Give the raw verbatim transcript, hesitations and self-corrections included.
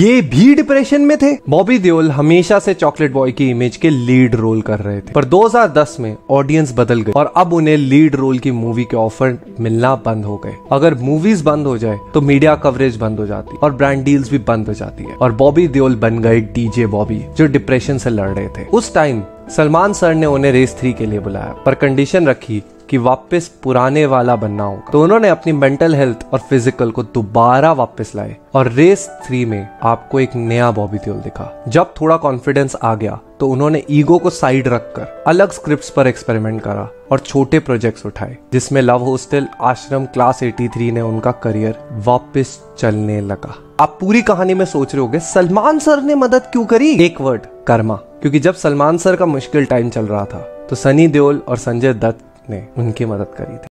ये भी डिप्रेशन में थे। बॉबी देओल हमेशा से चॉकलेट बॉय की इमेज के लीड रोल कर रहे थे, पर दो हज़ार दस में ऑडियंस बदल गई और अब उन्हें लीड रोल की मूवी के ऑफर मिलना बंद हो गए। अगर मूवीज बंद हो जाए तो मीडिया कवरेज बंद हो जाती है और ब्रांड डील्स भी बंद हो जाती है, और बॉबी देओल बन गए डीजे बॉबी जो डिप्रेशन से लड़ रहे थे। उस टाइम सलमान सर ने उन्हें रेस थ्री के लिए बुलाया, पर कंडीशन रखी कि वापस पुराने वाला बनना होगा। तो उन्होंने अपनी मेंटल हेल्थ और फिजिकल को दोबारा वापस लाए और रेस थ्री में आपको एक नया बॉबी देओल दिखा। जब थोड़ा कॉन्फिडेंस आ गया तो उन्होंने ईगो को साइड रखकर अलग स्क्रिप्ट्स पर एक्सपेरिमेंट करा और छोटे प्रोजेक्ट्स उठाए, जिसमें लव हॉस्टल, आश्रम, क्लास तिरासी ने उनका करियर वापस चलने लगा। आप पूरी कहानी में सोच रहे होगे सलमान सर ने मदद क्यों करी? एक वर्ड, कर्मा। क्योंकि जब सलमान सर का मुश्किल टाइम चल रहा था तो सनी देओल और संजय दत्त ने उनकी मदद करी थी।